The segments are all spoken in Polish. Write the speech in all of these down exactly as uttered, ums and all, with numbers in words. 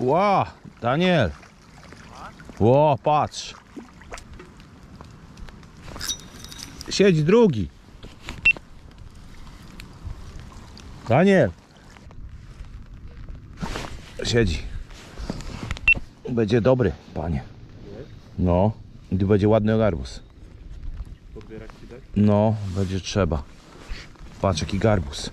Ła, Daniel. Ło, patrz. Siedź drugi. Daniel. Siedzi. Będzie dobry, panie. No, gdy będzie ładny garbus. No, będzie trzeba. Patrz, jaki garbus.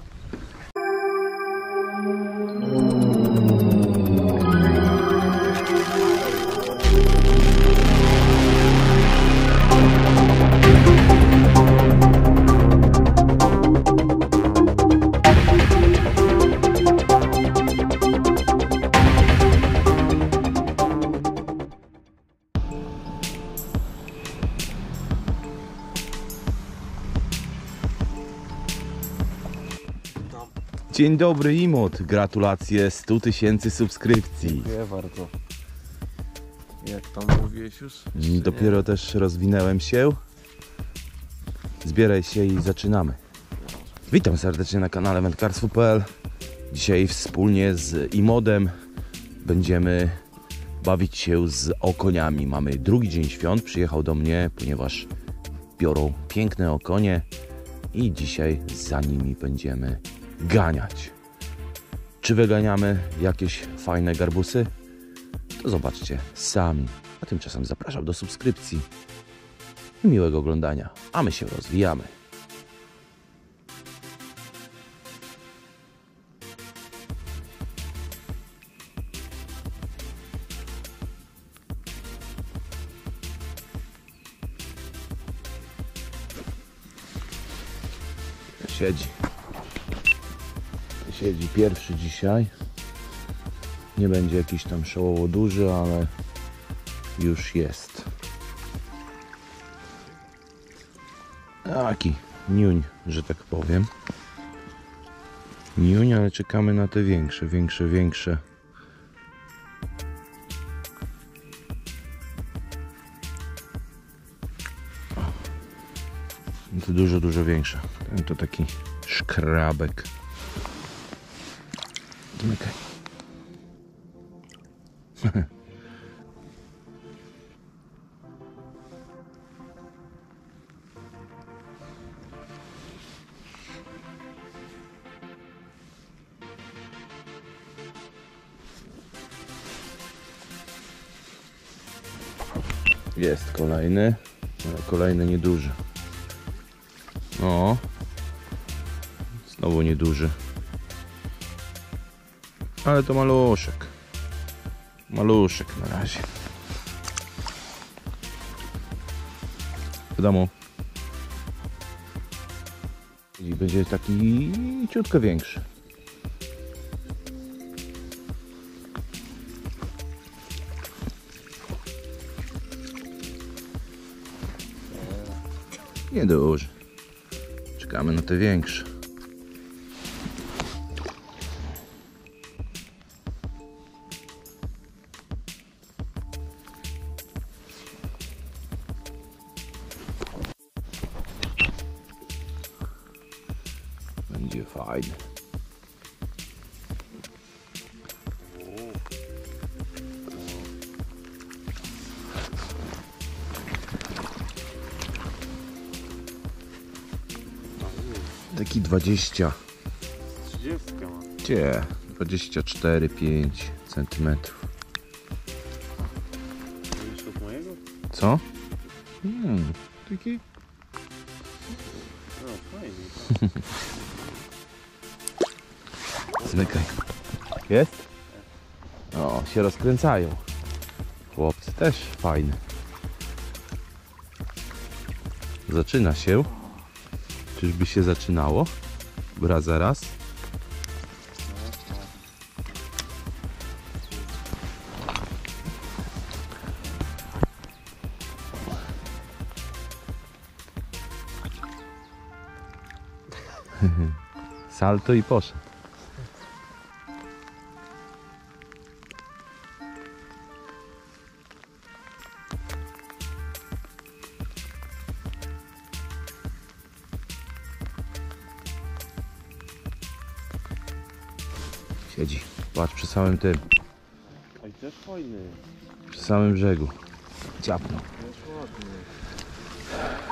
Dzień dobry, I M O D. Gratulacje sto tysięcy subskrypcji. Dziękuję bardzo. Jak tam mówiłeś już? Dopiero nie? Też rozwinęłem się. Zbieraj się i zaczynamy. Witam serdecznie na kanale Wędkarstwo P L. Dzisiaj wspólnie z I M O D-em będziemy bawić się z okoniami. Mamy drugi dzień świąt. Przyjechał do mnie, ponieważ biorą piękne okonie i dzisiaj za nimi będziemy ganiać. Czy wyganiamy jakieś fajne garbusy? To zobaczcie sami. A tymczasem zapraszam do subskrypcji i miłego oglądania, a my się rozwijamy. Siedzi. Siedzi pierwszy dzisiaj. Nie będzie jakiś tam szołowo duży, ale już jest. Taki niuń, że tak powiem. Niuń, ale czekamy na te większe, większe, większe. To dużo, dużo większe. Ten to taki szkrabek. Zmykaj. Jest kolejny, ale kolejny nieduży. O, znowu nieduży. Ale to maluszek. Maluszek na razie. Wiadomo. I będzie taki ciutko większy. Nieduży. Czekamy na te większe. Fajne. Taki dwadzieścia. Gdzie? dwadzieścia cztery, pięć centymetrów. Co? Hmm, taki. No, fajnie. Zmykaj. Jest? O, się rozkręcają. Chłopcy też fajne. Zaczyna się. Czyżby się zaczynało? Bra zaraz. Salto i poszedł. Siedzi. Patrz przy samym tym. Też fajny. Przy samym brzegu. Ciapno.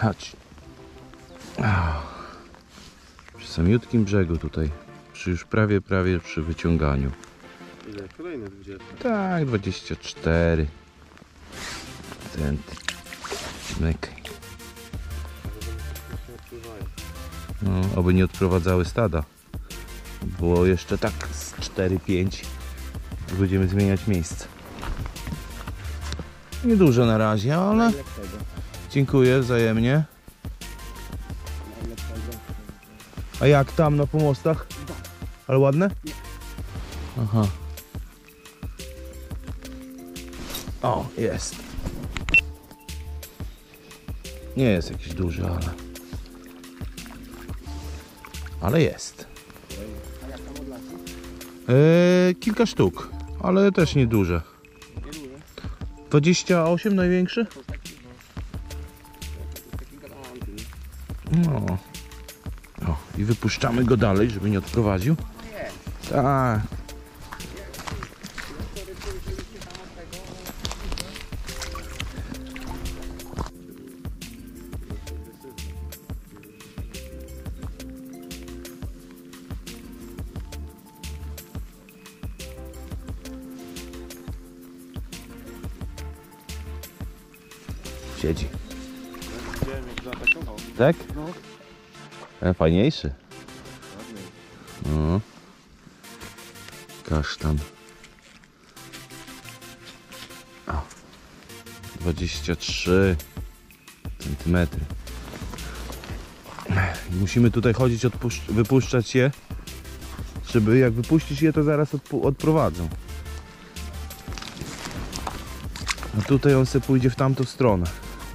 Chodź. Przy samiutkim brzegu tutaj. Przy już prawie, prawie przy wyciąganiu. Ile? Kolejne dwadzieścia? Tak, dwadzieścia cztery. Centy. Mykaj. No, oby nie odprowadzały stada. Było jeszcze tak z cztery pięć. Będziemy zmieniać miejsce. Niedużo na razie, ale dziękuję wzajemnie. A jak tam na pomostach? Ale ładne? Aha. O, jest. Nie jest jakiś duży, ale... Ale jest. Eee, kilka sztuk, ale też nieduże. dwadzieścia osiem największy? No. O, i wypuszczamy go dalej, żeby nie odprowadził. Tak. Siedzi. Tak? No. Fajniejszy. No. Kasztan. O. dwadzieścia trzy centymetry. Musimy tutaj chodzić, wypuszczać je, żeby jak wypuścić je, to zaraz odprowadzą. A tutaj on se pójdzie w tamtą stronę.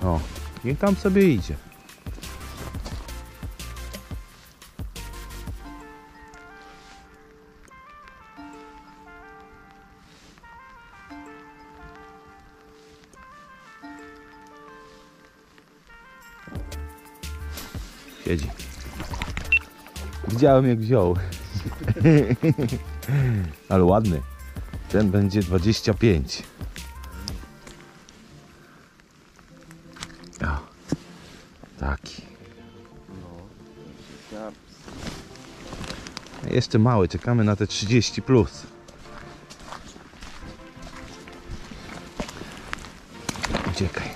O, niech tam sobie idzie. Siedzi. Widziałem jak wziął. Ale ładny. Ten będzie dwadzieścia pięć. Taki. Jeszcze mały, czekamy na te trzydzieści plus. Uciekaj.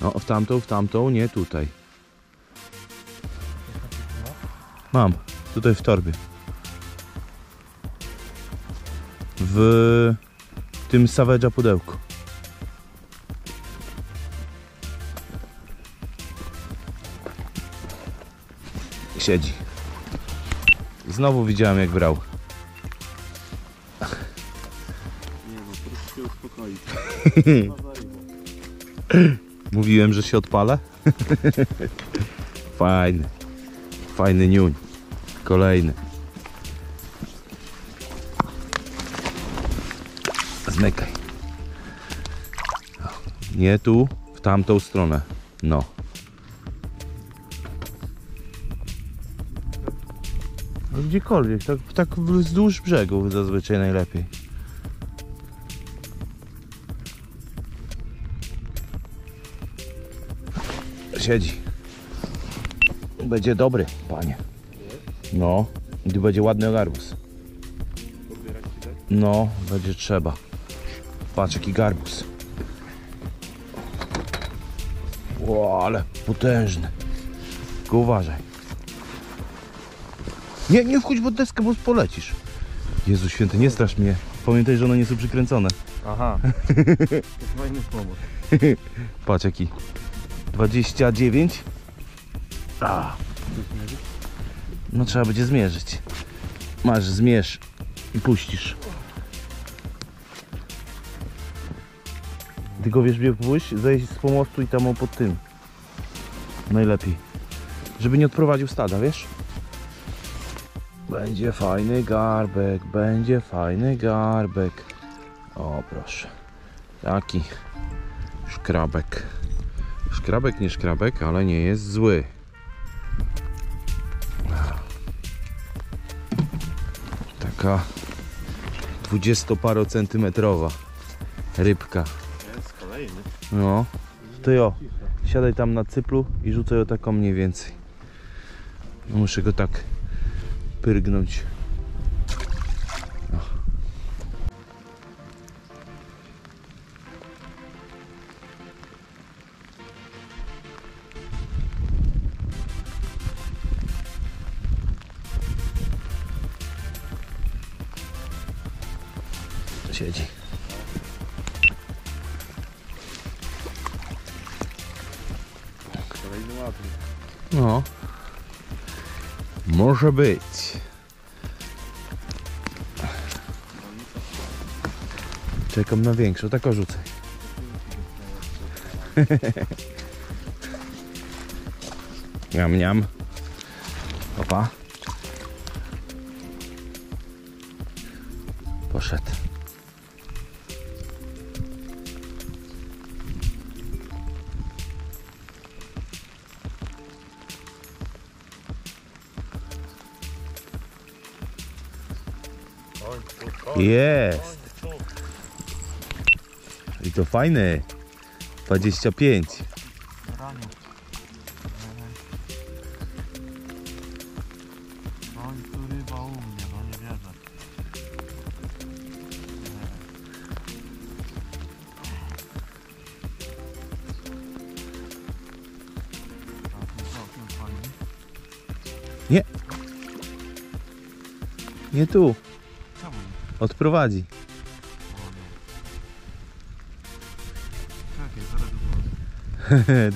No, w tamtą, w tamtą, nie tutaj. Mam, tutaj w torbie. W tym Savage'a pudełku. Siedzi. Znowu widziałem jak brał. Nie no, proszę się uspokoić. Mówiłem, że się odpalę. Fajny. Fajny niuń. Kolejny. Zmykaj. Nie tu, w tamtą stronę. No. Gdziekolwiek, tak, tak wzdłuż brzegu zazwyczaj najlepiej. Siedzi. Będzie dobry, panie. No, gdy będzie ładny garbus. No, będzie trzeba. Patrz jaki garbus. Ło, ale potężny. Tylko uważaj. Nie, nie wchodź pod deskę, bo polecisz. Jezu święty, nie strasz mnie. Pamiętaj, że one nie są przykręcone. Aha. To fajny pomysł. Patrz jaki. dwadzieścia dziewięć. A. No trzeba będzie zmierzyć. Masz, zmierz i puścisz. Tylko wiesz, gdzie pójść, zejść z pomostu i tam pod tym. Najlepiej. Żeby nie odprowadził stada, wiesz? Będzie fajny garbek, będzie fajny garbek. O proszę. Taki szkrabek. Szkrabek nie szkrabek, ale nie jest zły. Taka dwudziestoparocentymetrowa rybka. Jest kolejny. No, to jo, siadaj tam na cyplu i rzucaj o taką mniej więcej. No, muszę go tak pyrgnąć. Siedzi. No, może być. Czekam na większą, tak rzucę. Miam, miam. Opa. Poszedł. Jest! I to fajny! dwadzieścia pięć. Koń tu ryba u mnie, no nie wierzę. Nie! Nie tu! Odprowadzi.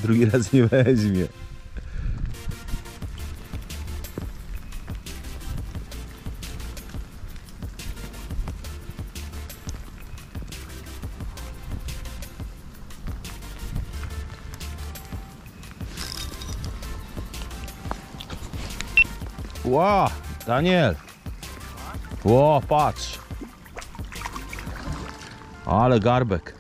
Drugi raz nie weźmie. Ła, wow, Daniel. Ło, wow, patrz. Ale garbek.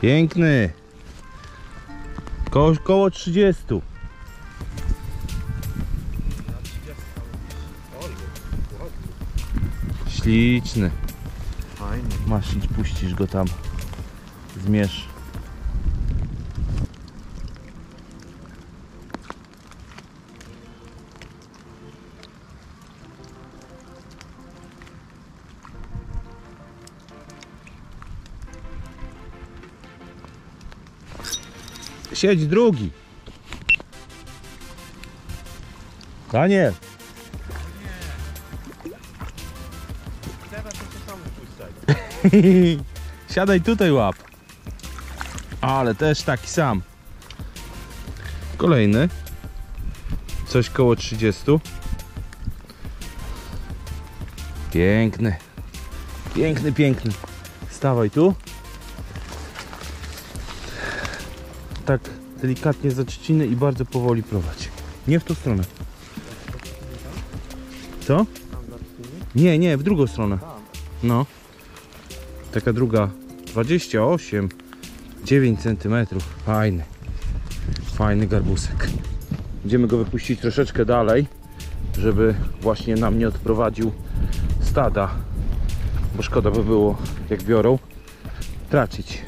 Piękny. Ko koło trzydziestu. Śliczny. Fajny. Masz iść, puścisz go tam. Zmierz. Siedź drugi. Daniel. Siadaj tutaj, łap. Ale też taki sam. Kolejny. Coś koło trzydziestu. Piękny. Piękny, piękny. Stawaj tu. Tak delikatnie za trzciny i bardzo powoli prowadź. Nie w tą stronę. Co? Nie, nie, w drugą stronę. No. Taka druga. dwadzieścia osiem, dziewięć centymetrów. Fajny. Fajny garbusek. Będziemy go wypuścić troszeczkę dalej, żeby właśnie nam nie odprowadził stada. Bo szkoda by było, jak biorą, tracić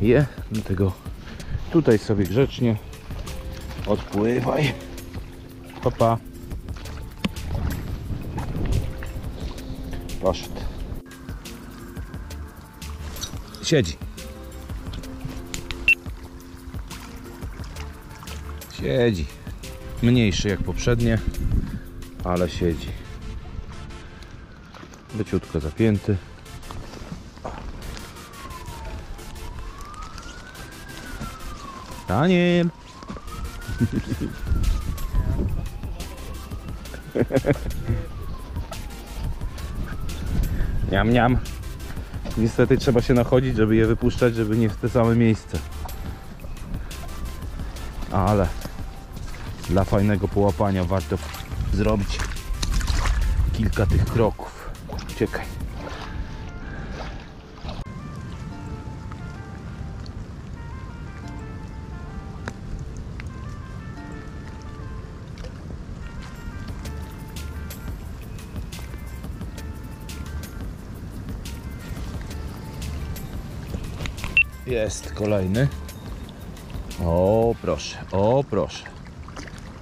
je. Dlatego tutaj sobie grzecznie odpływaj. Papa. Poszedł. Siedzi. Siedzi. Mniejszy jak poprzednie, ale siedzi. Leciutko zapięty. Daniel. Niam, niam. Niestety trzeba się nachodzić, żeby je wypuszczać, żeby nie w te same miejsce. Ale dla fajnego połapania warto zrobić kilka tych kroków. Uciekaj. Jest kolejny. O proszę, o proszę.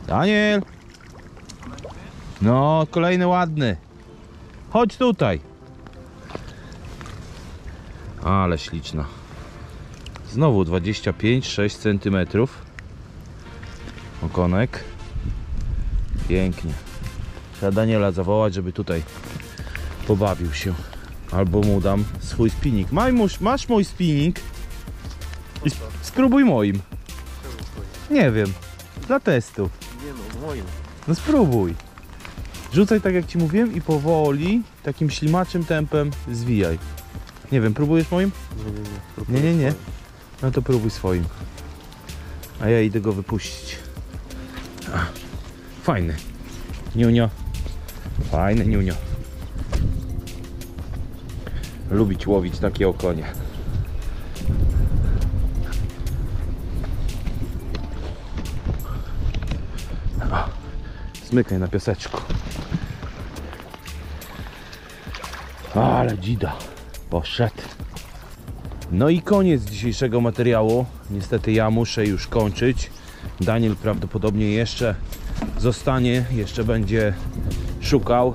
Daniel! No, kolejny ładny. Chodź tutaj. Ale śliczna. Znowu dwadzieścia pięć sześć centymetrów. Okonek. Pięknie. Trzeba Daniela zawołać, żeby tutaj pobawił się. Albo mu dam swój spinning. Majmuś, masz mój spinning? I spróbuj moim. Nie wiem. Dla testu. Nie no, moim. No spróbuj. Rzucaj tak jak ci mówiłem i powoli, takim ślimaczym tempem zwijaj. Nie wiem, próbujesz moim? Nie, nie, nie. Nie, nie, nie. No to próbuj swoim. A ja idę go wypuścić. Fajny. Niunio. Fajny niunio. Lubić łowić takie okonie. Zmykaj na piaseczku. Ale dzida. Poszedł. No i koniec dzisiejszego materiału. Niestety ja muszę już kończyć. Daniel prawdopodobnie jeszcze zostanie, jeszcze będzie szukał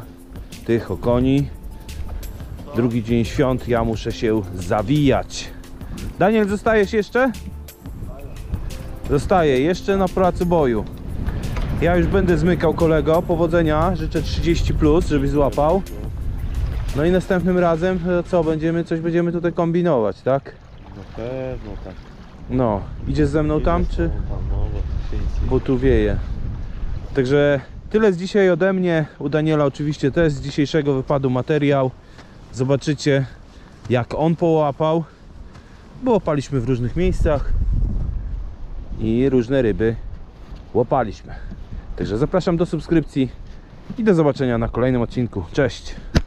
tych okoni. Drugi dzień świąt, ja muszę się zawijać. Daniel, zostajesz jeszcze? Zostaję, jeszcze na pracy boju. Ja już będę zmykał, kolego. Powodzenia, życzę trzydzieści plus, żebyś złapał. No i następnym razem co, będziemy coś będziemy tutaj kombinować, tak? Na pewno tak. No, idziesz ze mną tam, czy? Bo tu wieje. Także tyle z dzisiaj ode mnie. U Daniela oczywiście też z dzisiejszego wypadu materiał. Zobaczycie, jak on połapał, bo łapaliśmy w różnych miejscach i różne ryby łapaliśmy. Także zapraszam do subskrypcji i do zobaczenia na kolejnym odcinku. Cześć!